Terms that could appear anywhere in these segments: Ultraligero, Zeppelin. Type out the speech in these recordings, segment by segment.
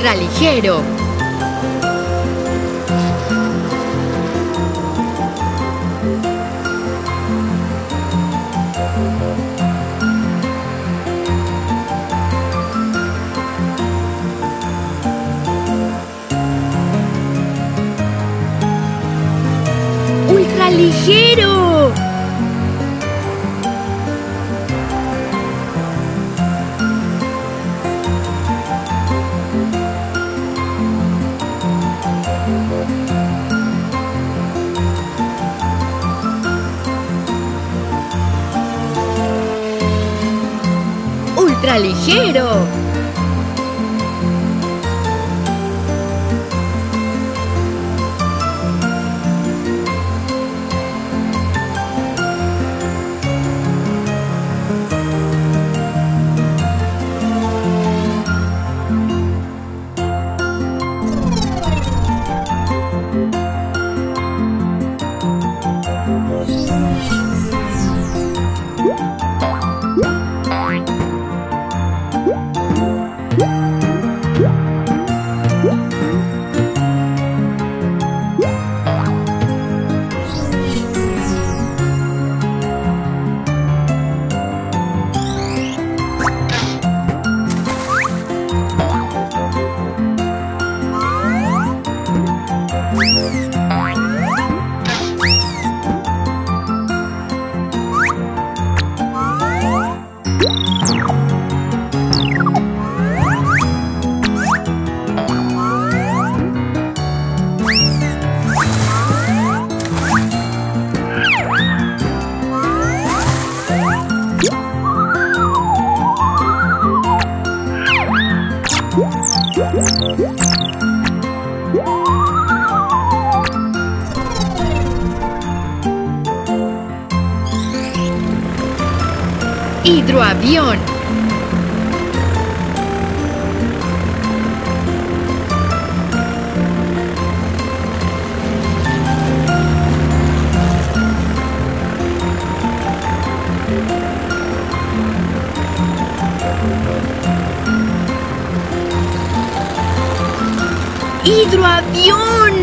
Ultraligero. ¡Ultraligero! ¡Ultraligero! Hidroavión. ¡Hidroavión!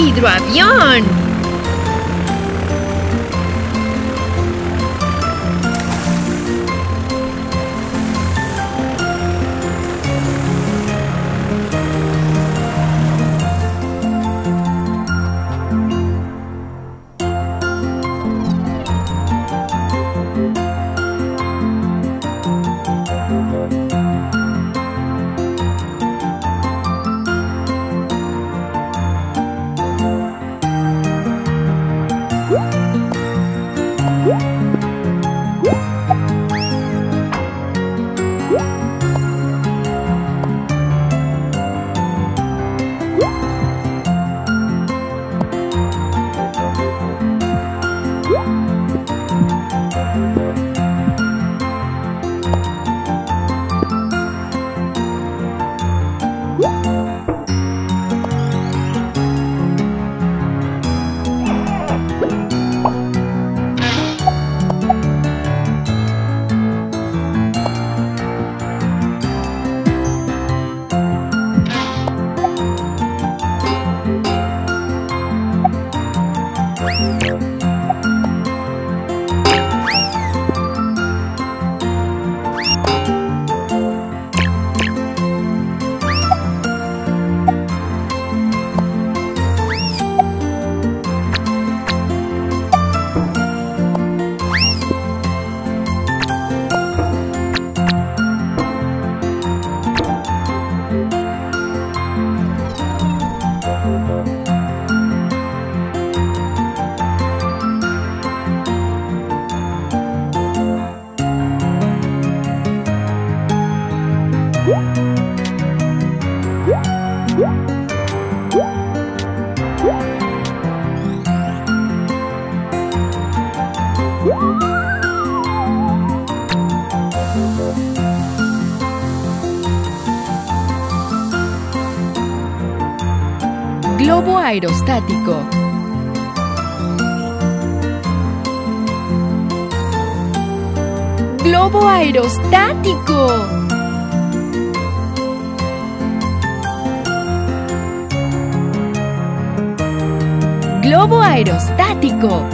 ¡Hidroavión! What? globo aerostático. ¡Globo aerostático! ¡Globo aerostático!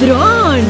¡Dron!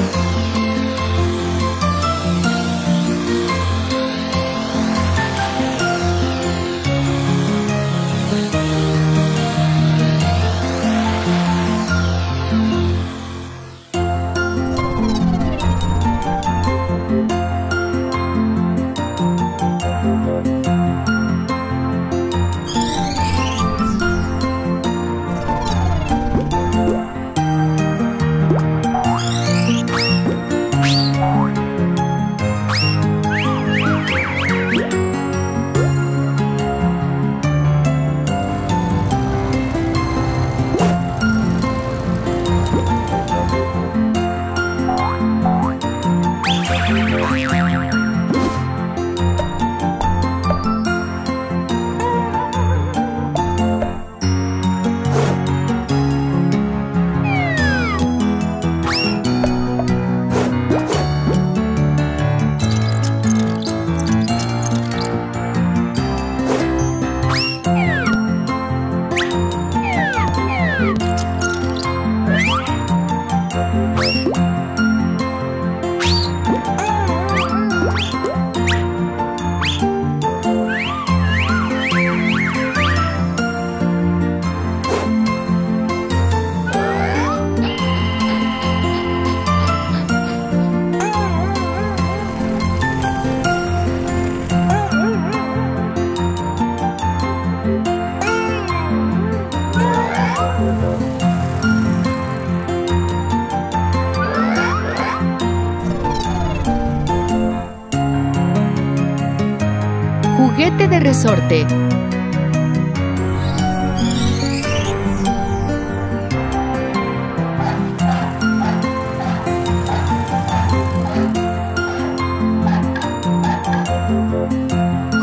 Juguete de resorte.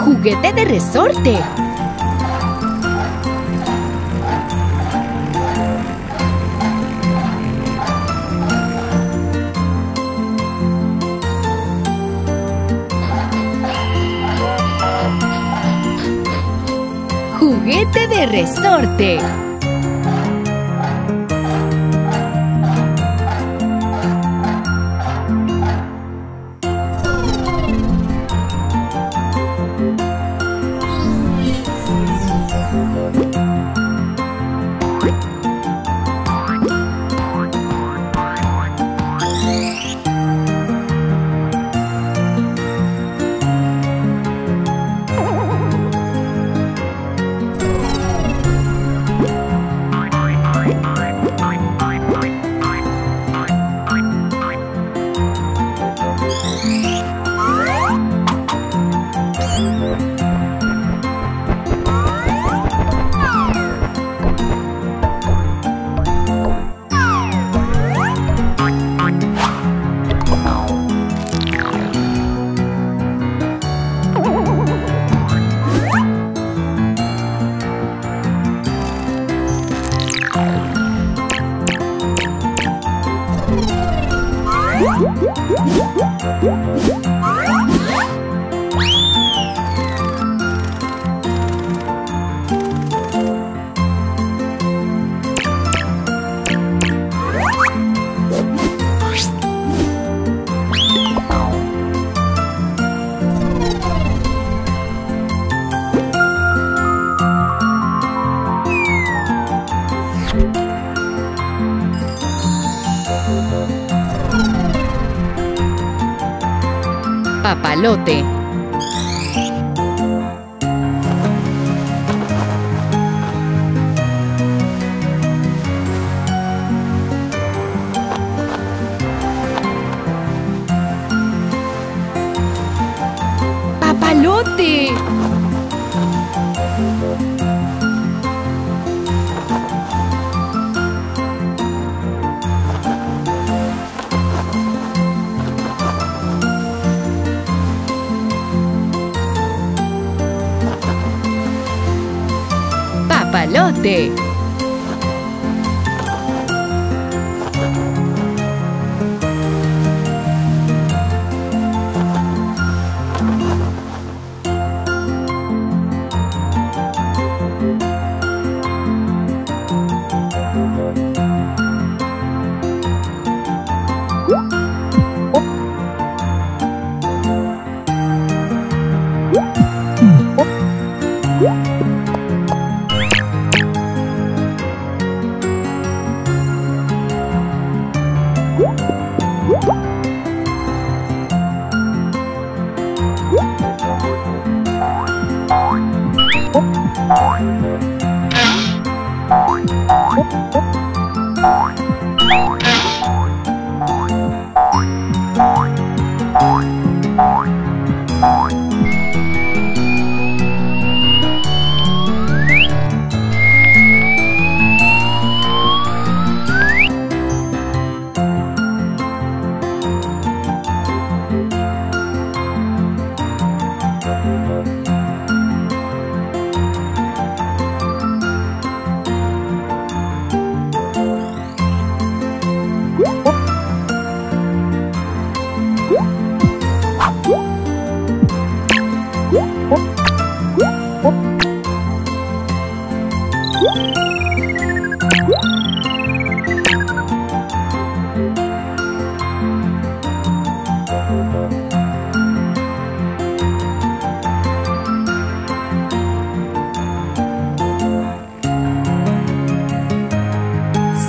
Juguete de resorte. Juguete de resorte. papalote. ¡Papalote! ¡Papalote!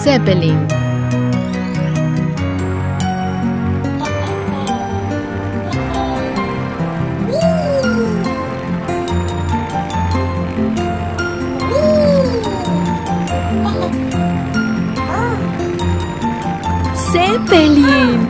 Zeppelin. Zeppelin. Zeppelin.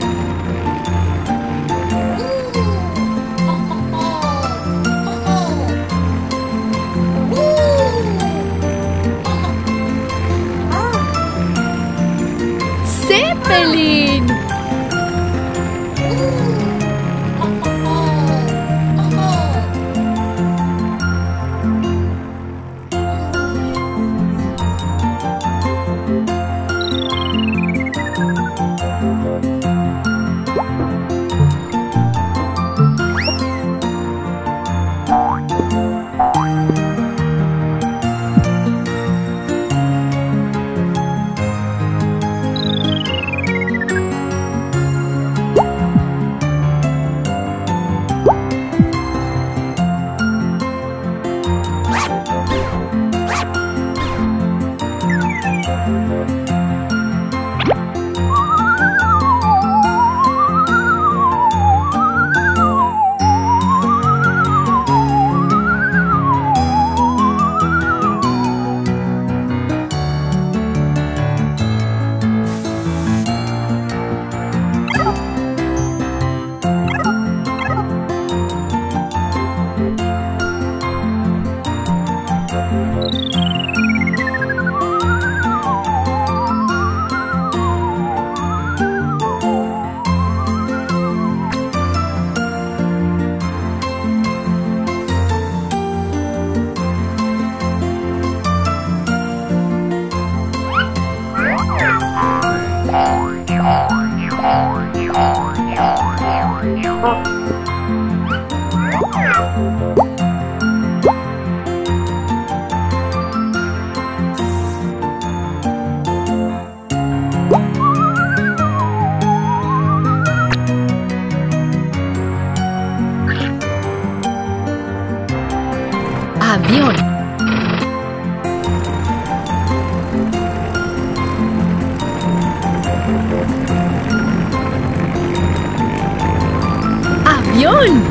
Avión. avión.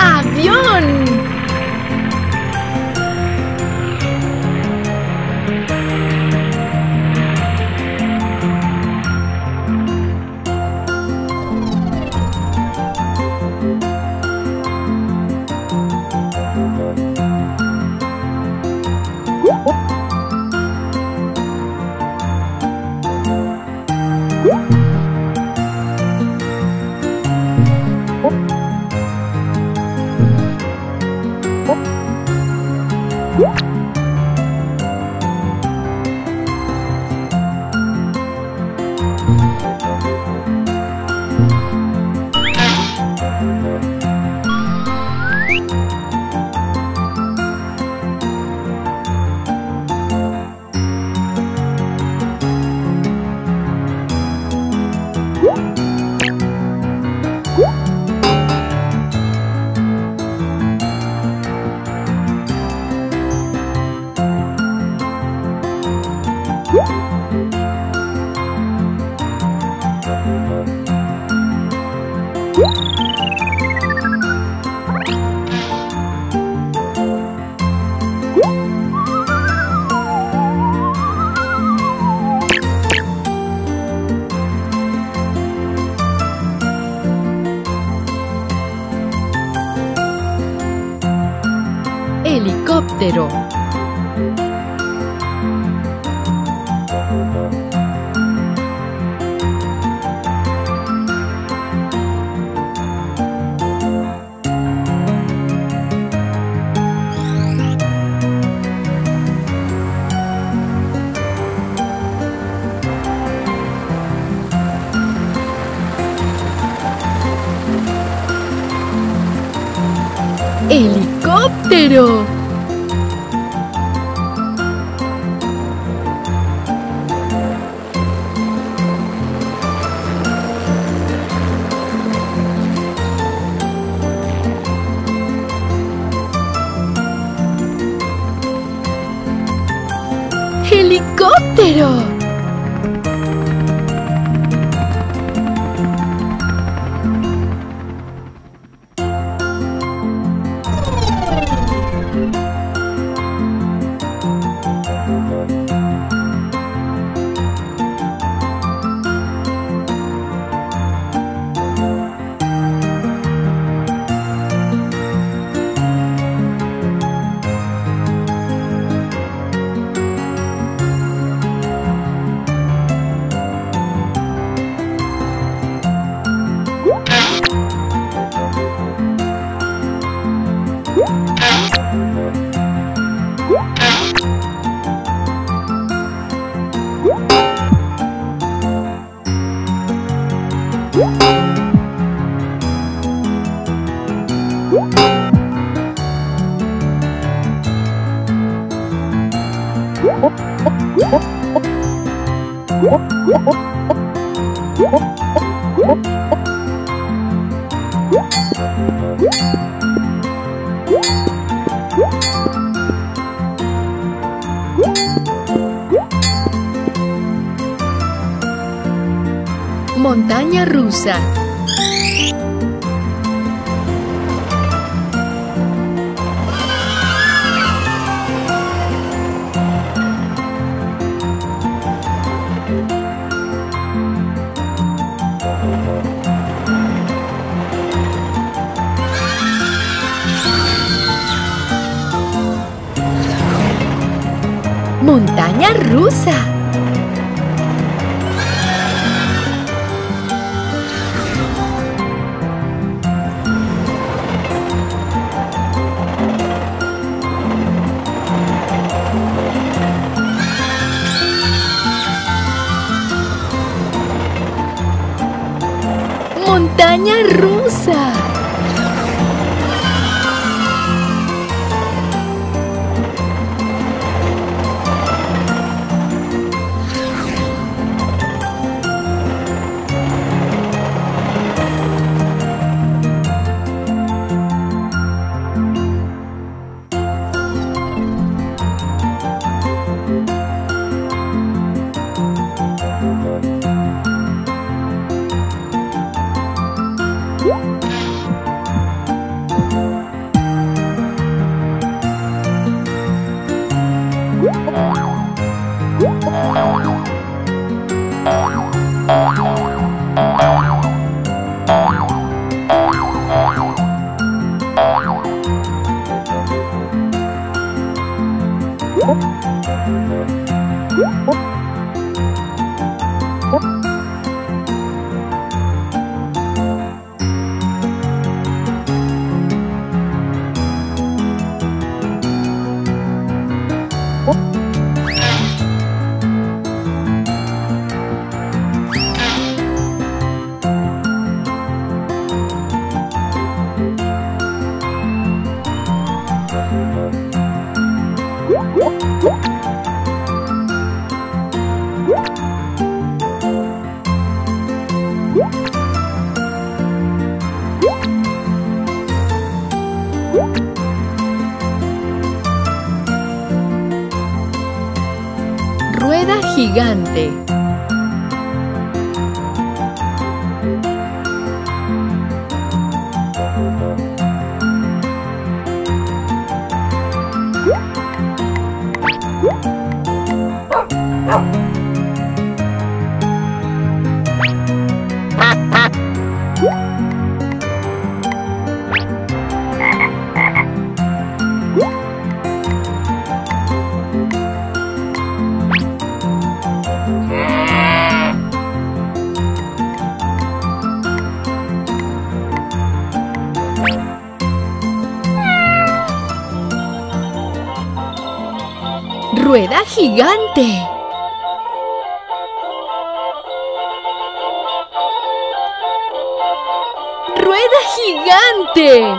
¡Avión! Helicóptero. ¡Helicóptero! ¡Helicóptero! Montaña rusa. Montaña rusa. Montaña rusa. Rueda gigante. ¡Rueda gigante! ¡Rueda gigante!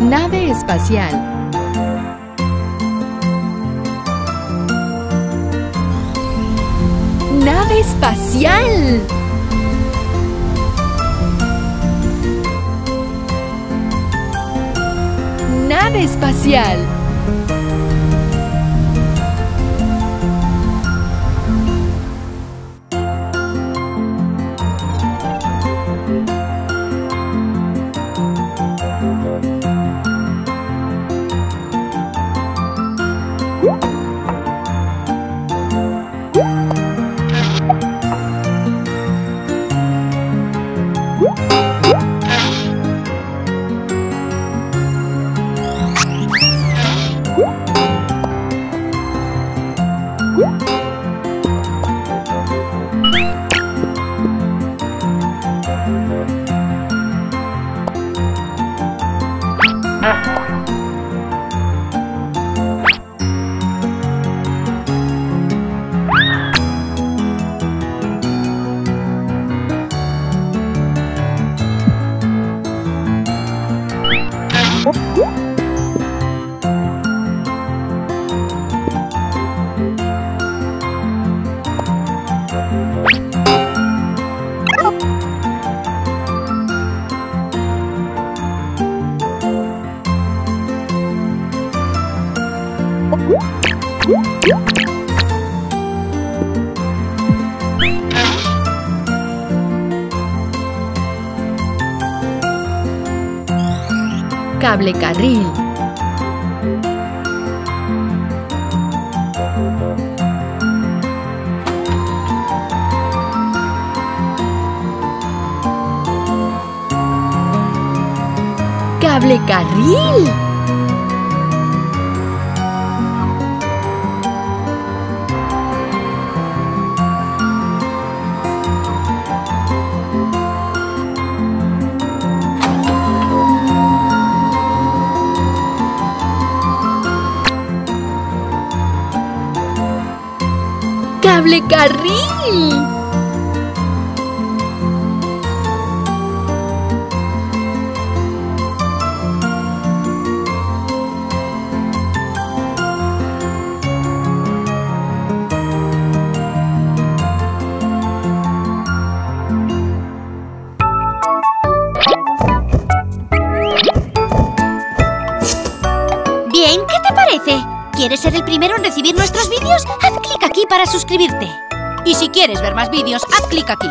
Nave espacial. Nave espacial. Nave espacial. Cable carril. Cable carril. ¡Cable carril! Bien, ¿qué te parece? ¿Quieres ser el primero en recibir nuestros vídeos? Haz clic aquí para suscribirte. Y si quieres ver más vídeos, haz clic aquí.